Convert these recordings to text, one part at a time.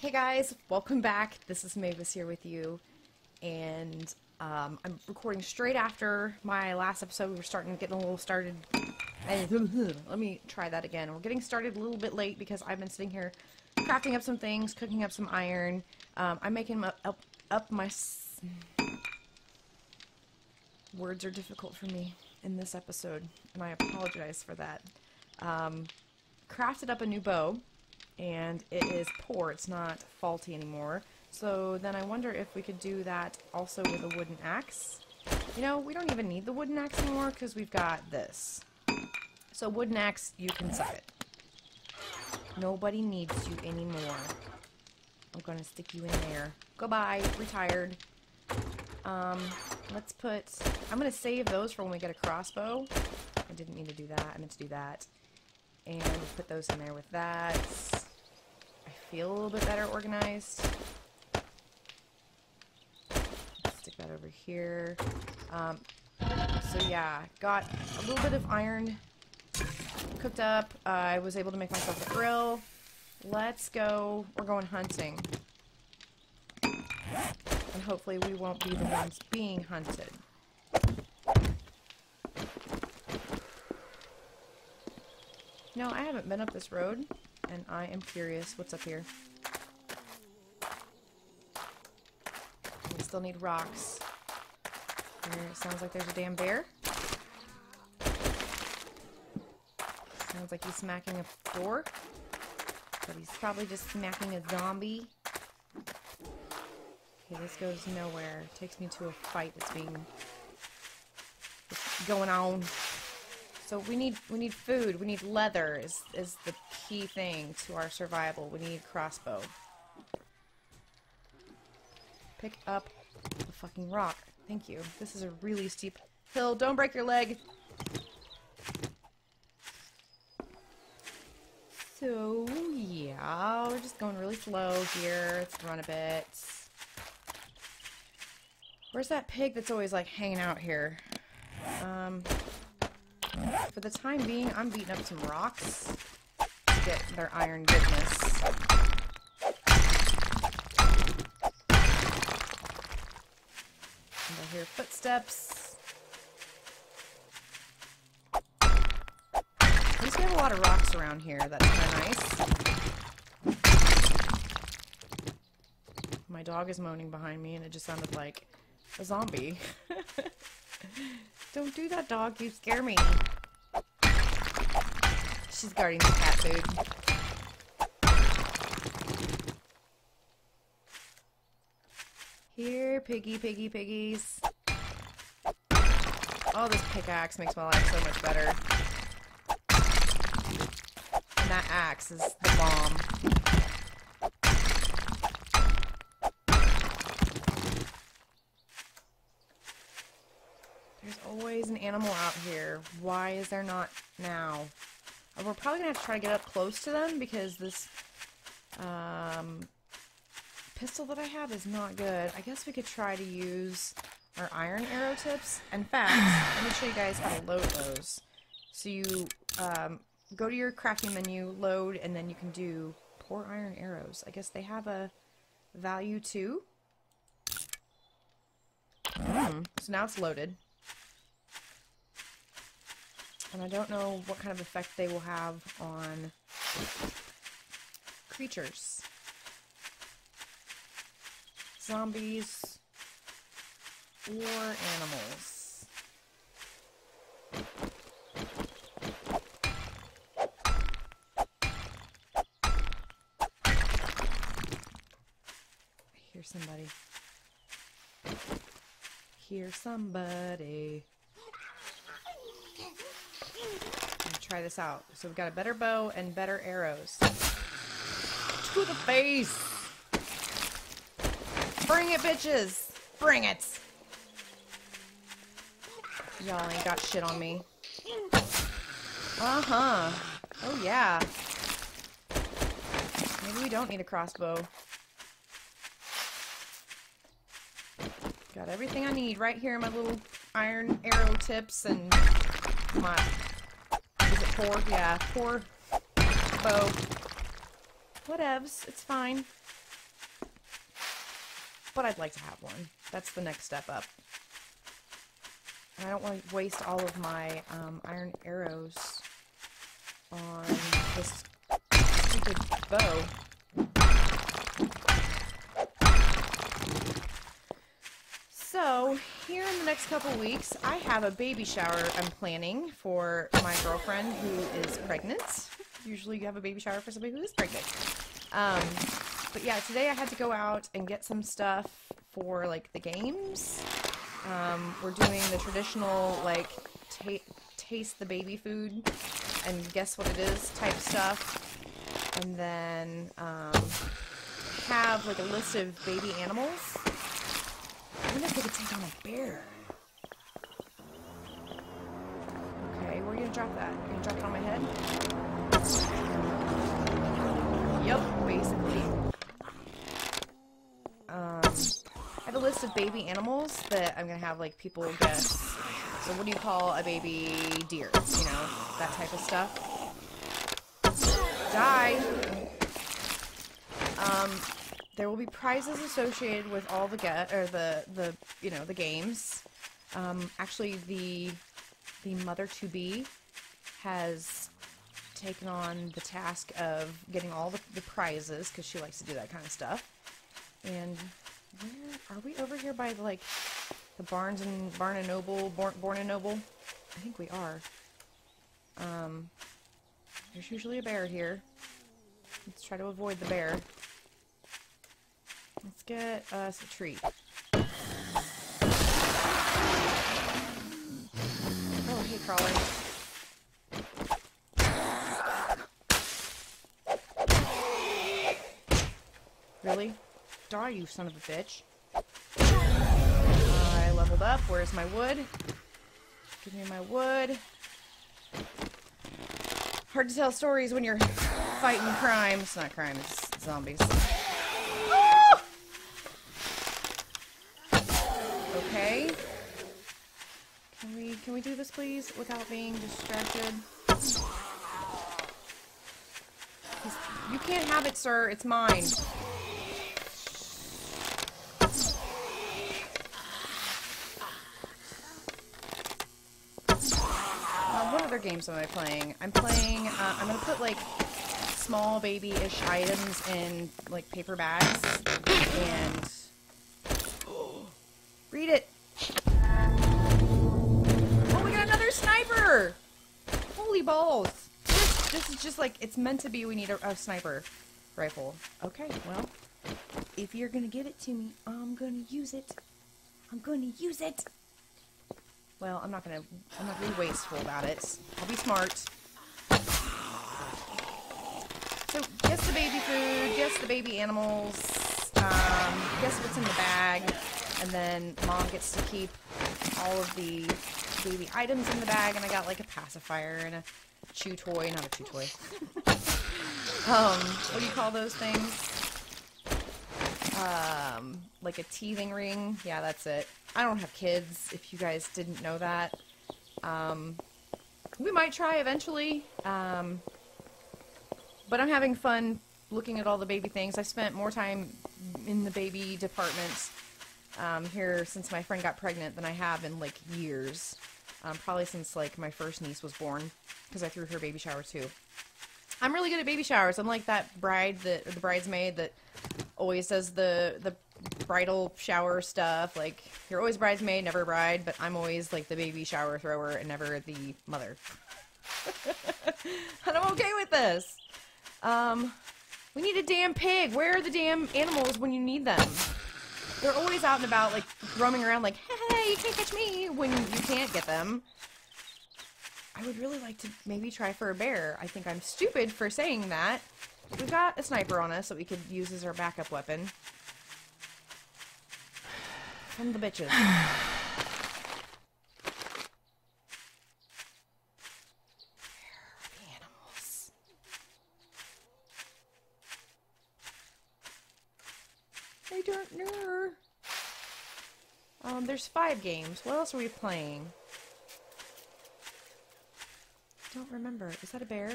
Hey guys, welcome back. This is Mavis here with you, and I'm recording straight after my last episode. We were getting a little started. Let me try that again. We're getting started a little bit late because I've been sitting here crafting up some things, cooking up some iron. I'm making up my... Words are difficult for me in this episode, and I apologize for that. Crafted up a new bow. And it is poor, it's not faulty anymore. So then I wonder if we could do that also with a wooden axe. You know, we don't even need the wooden axe anymore because we've got this. So wooden axe, you can sell it. Nobody needs you anymore. I'm gonna stick you in there. Goodbye, retired. Let's put, I'm gonna save those for when we get a crossbow. I didn't mean to do that, I meant to do that. And we'll put those in there with that. Feel a little bit better organized. Stick that over here. So yeah, got a little bit of iron cooked up. I was able to make myself a grill. Let's go. We're going hunting. And hopefully we won't be the ones being hunted. No, I haven't been up this road. And I am curious what's up here. We still need rocks. There, it sounds like there's a damn bear. Sounds like he's smacking a door. But he's probably just smacking a zombie. Okay, this goes nowhere. It takes me to a fight that's going on. So we need food, we need leather is the key thing to our survival. We need crossbow. Pick up the fucking rock. Thank you. This is a really steep hill. Don't break your leg. So yeah, we're just going really slow here. Let's run a bit. Where's that pig that's always like hanging out here? For the time being, I'm beating up some rocks to get their iron goodness. And I hear footsteps. At least we have a lot of rocks around here. That's kind of nice. My dog is moaning behind me, and it just sounded like a zombie. Don't do that, dog. You scare me. She's guarding the cat food. Here, piggies. Oh, this pickaxe makes my life so much better. And that axe is the bomb. There's always an animal out here. Why is there not now? We're probably going to have to try to get up close to them because this pistol that I have is not good. I guess we could try to use our iron arrow tips. In fact, let me show you guys how to load those. So you go to your crafting menu, load, and then you can do poor iron arrows. I guess they have a value too. So now it's loaded. And I don't know what kind of effect they will have on creatures. Zombies or animals. I hear somebody. Try this out. So we've got a better bow and better arrows. To the face! Bring it, bitches! Bring it! Y'all ain't got shit on me. Uh-huh. Oh, yeah. Maybe we don't need a crossbow. Got everything I need right here in my little iron arrow tips and my... Poor bow. Whatevs, it's fine. but I'd like to have one. That's the next step up. And I don't want to waste all of my iron arrows on this stupid bow. So, here in the next couple weeks, I have a baby shower I'm planning for my girlfriend who is pregnant. Usually you have a baby shower for somebody who is pregnant. But yeah, today I had to go out and get some stuff for, like, the games. We're doing the traditional, like, taste the baby food and guess what it is type stuff. And then have, like, a list of baby animals. I wonder if we could take on a bear. Okay, where are you gonna drop that? You're gonna drop it on my head? Yep, basically. I have a list of baby animals that I'm gonna have, like, people guess. So what do you call a baby deer? You know, that type of stuff. Die! There will be prizes associated with all the the games. Actually, the mother-to-be has taken on the task of getting all the prizes because she likes to do that kind of stuff. And where are we? Over here by like the Barnes and Noble. I think we are. There's usually a bear here. Let's try to avoid the bear. Let's get us a treat. Oh, hey, crawler. Really? Die, you son of a bitch. I leveled up. Where's my wood? Give me my wood. Hard to tell stories when you're fighting crime. It's not crime, it's zombies. Okay. Can we do this, please, without being distracted? You can't have it, sir. It's mine. What other games am I playing? I'm playing, I'm gonna put, like, small baby-ish items in, like, paper bags, and... Read it! Oh, we got another sniper! Holy balls! This is just like, it's meant to be, we need a sniper rifle. Okay, well, if you're gonna give it to me, I'm gonna use it. I'm gonna use it! Well, I'm not gonna be wasteful about it. I'll be smart. So, guess the baby food, guess the baby animals, guess what's in the bag. And then Mom gets to keep all of the baby items in the bag, and I got like a pacifier and a chew toy, not a chew toy. What do you call those things? Like a teething ring. Yeah, that's it. I don't have kids, if you guys didn't know that. We might try eventually, but I'm having fun looking at all the baby things. I spent more time in the baby departments here since my friend got pregnant than I have in like years, probably since like my first niece was born, because I threw her baby shower too. I'm really good at baby showers. I'm like that bridesmaid that always does the bridal shower stuff. Like, you're always bridesmaid, never bride, but I'm always like the baby shower thrower and never the mother. And I'm okay with this. We need a damn pig. Where are the damn animals when you need them? They're always out and about, like, roaming around like, hey, you can't catch me, when you can't get them. I would really like to maybe try for a bear. I think I'm stupid for saying that. We've got a sniper on us that we could use as our backup weapon. From the bitches. I don't know. There's 5 games. What else are we playing? Don't remember. Is that a bear?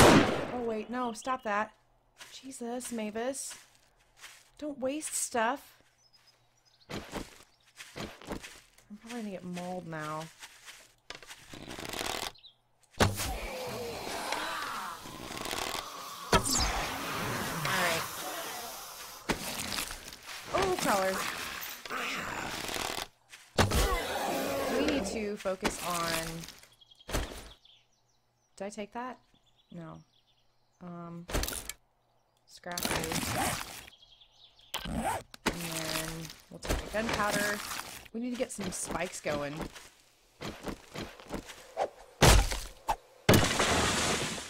Oh, wait. No, stop that. Jesus, Mavis. Don't waste stuff. I'm probably gonna get mauled now. Alright. Oh, crawlers. We need to focus on... Did I take that? No. Scrap these. And then we'll take the gunpowder. We need to get some spikes going.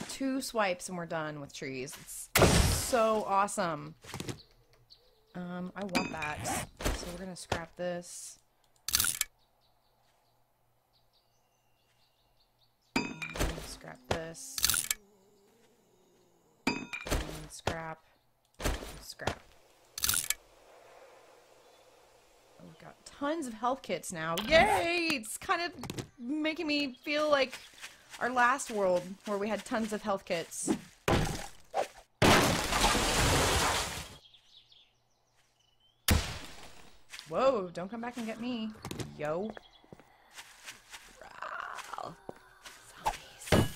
Two swipes and we're done with trees. It's so awesome. I want that. So we're gonna scrap this. Scrap this. And scrap. Scrap. We've got tons of health kits now. Yay! It's kind of making me feel like our last world where we had tons of health kits. Whoa, don't come back and get me. Yo. Wow. Zombies.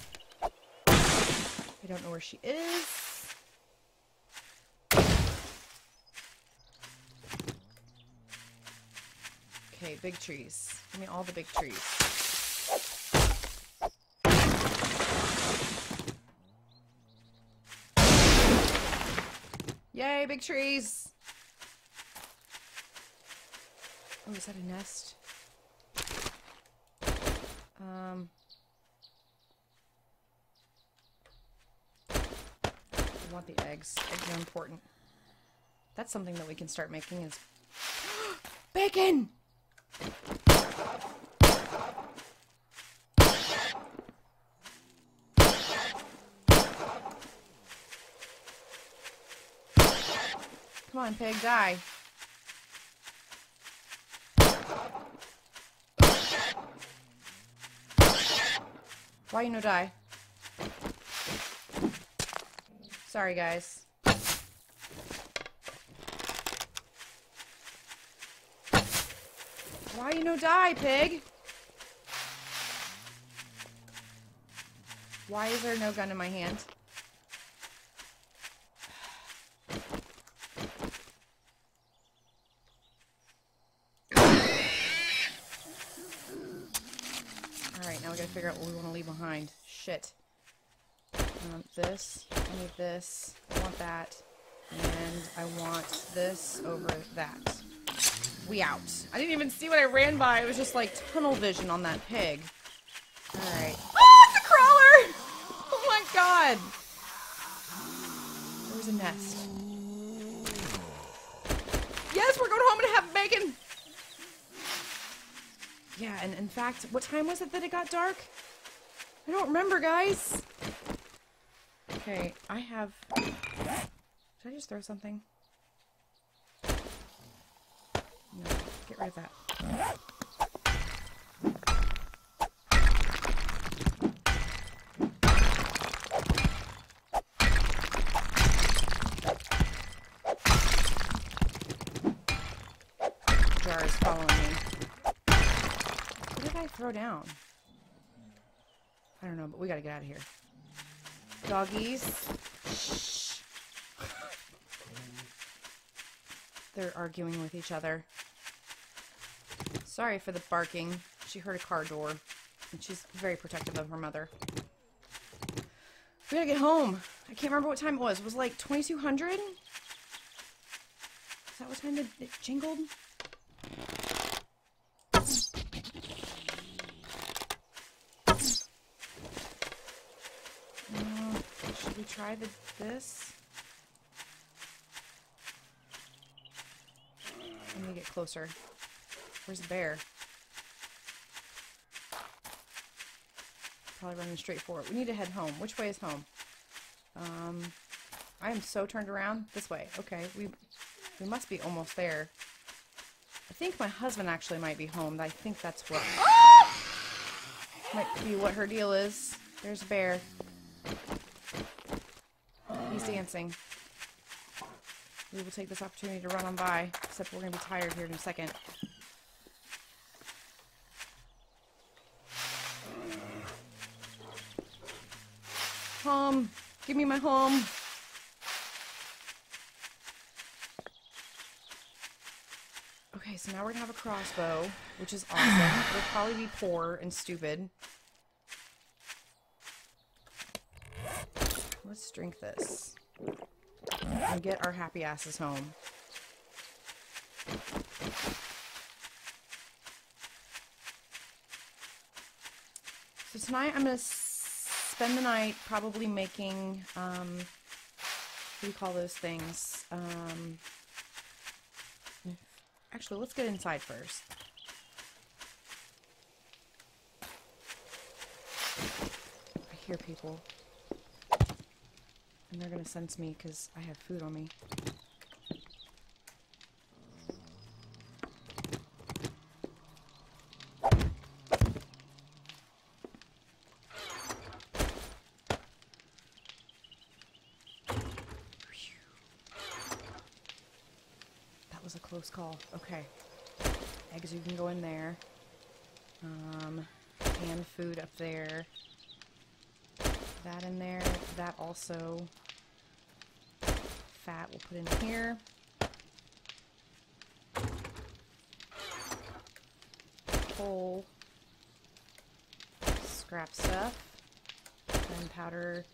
I don't know where she is. Okay, big trees. Give me all the big trees. Yay, big trees! Oh, is that a nest? I want the eggs. Eggs are important. That's something that we can start making is... bacon! Come on, pig, die. Why you no die? Sorry, guys. Why you no die, pig? Why is there no gun in my hand? Alright, now we gotta figure out what we want to leave behind. Shit. I want this. I need this. I want that. And I want this over that. We out. I didn't even see what I ran by. It was just like tunnel vision on that pig. Alright. Oh, it's a crawler! Oh my god! There was a nest. Yes, we're going home and have bacon! Yeah, and in fact, what time was it that it got dark? I don't remember, guys. Okay, I have... Did I just throw something? No, get rid of that. Jar is following me. What did I throw down? I don't know, but we gotta get out of here. Doggies. Shh. They're arguing with each other. Sorry for the barking. She heard a car door, and she's very protective of her mother. We gotta get home. I can't remember what time it was. It was like 2200? Is that what time it jingled? Should we try this? Let me get closer. Where's the bear? Probably running straight for it. We need to head home. Which way is home? I am so turned around. This way. Okay, we must be almost there. I think my husband actually might be home. I think that's what might be what her deal is. There's a bear. He's dancing. We will take this opportunity to run on by, except we're going to be tired here in a second. Home. Give me my home. Okay, so now we're going to have a crossbow, which is awesome. It'll probably be poor and stupid. Let's drink this. And get our happy asses home. So tonight I'm going to spend the night probably making, what do you call those things? Actually, let's get inside first. I hear people. And they're gonna sense me because I have food on me. That was a close call. Okay. Eggs, you can go in there. Canned food up there. That in there. That also. Fat we'll put in here. Whole scrap stuff. Gunpowder.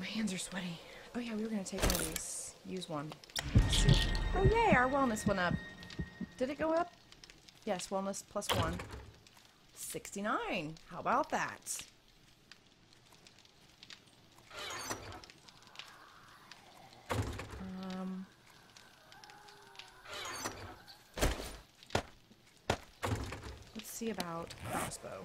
My hands are sweaty. Oh yeah, we were gonna take one of these. Use one. Shoot. Oh yay, our wellness went up. Did it go up? Yes, wellness plus 1. 69. How about that? Let's see about crossbow.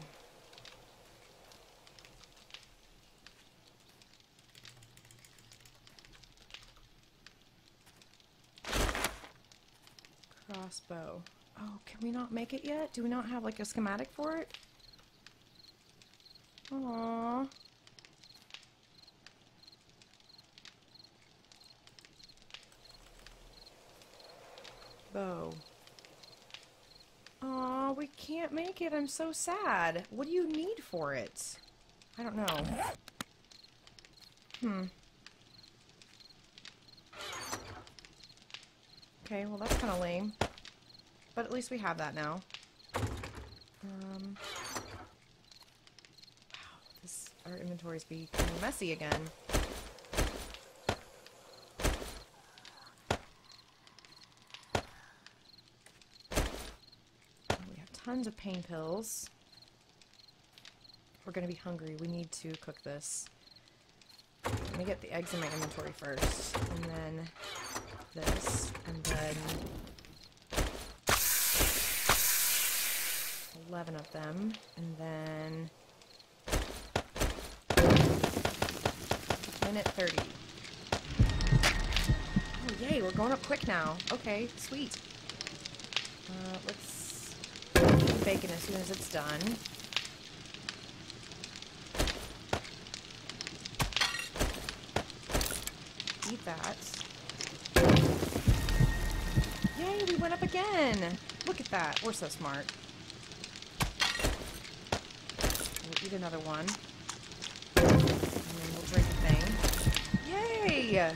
Crossbow. Oh, can we not make it yet? Do we not have like a schematic for it? Aww. Bow. Aw, we can't make it. I'm so sad. What do you need for it? I don't know. Okay, well that's kind of lame. But at least we have that now. Wow, our inventory's be kind of messy again. Tons of pain pills. We're gonna be hungry. We need to cook this. Let me get the eggs in my inventory first, and then this, and then 11 of them, and then minute 30. Oh yay, we're going up quick now. Okay, sweet. Let's see. Bacon as soon as it's done. Eat that. Yay, we went up again! Look at that, we're so smart. We'll eat another one. And then we'll drink a thing. Yay!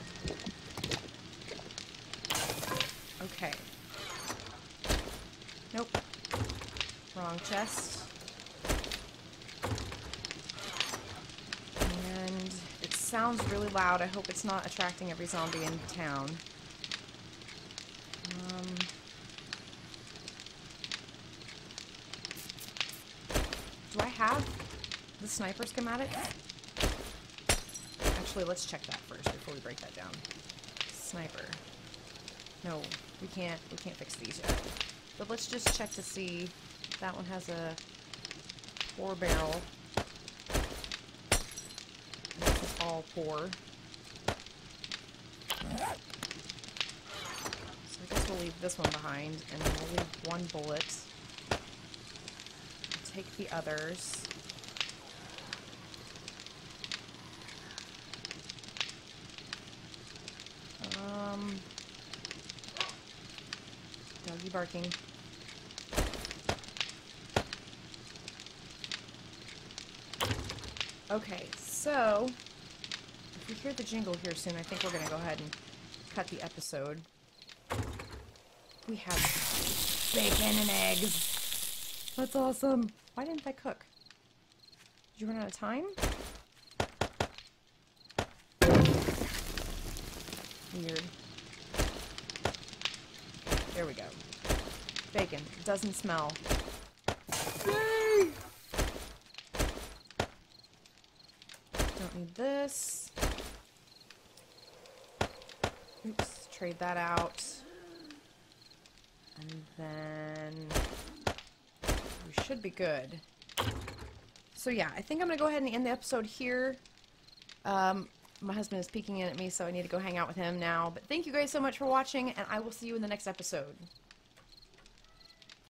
Okay. Nope. Wrong chest. And it sounds really loud. I hope it's not attracting every zombie in town. Do I have the sniper schematic? Actually, let's check that first before we break that down. Sniper. No, we can't fix these yet. But let's just check to see. That one has a 4 barrel. This is all 4. So I guess we'll leave this one behind, and then we'll leave 1 bullet. Take the others. barking. Okay, so if we hear the jingle here soon, I think we're going to go ahead and cut the episode. We have bacon and eggs. That's awesome. Why didn't I cook? Did you run out of time? Weird. There we go. Bacon. Doesn't smell. Yay! Don't need this. Oops. Trade that out. And then we should be good. So yeah, I think I'm going to go ahead and end the episode here. My husband is peeking in at me, so I need to go hang out with him now. But thank you guys so much for watching, and I will see you in the next episode.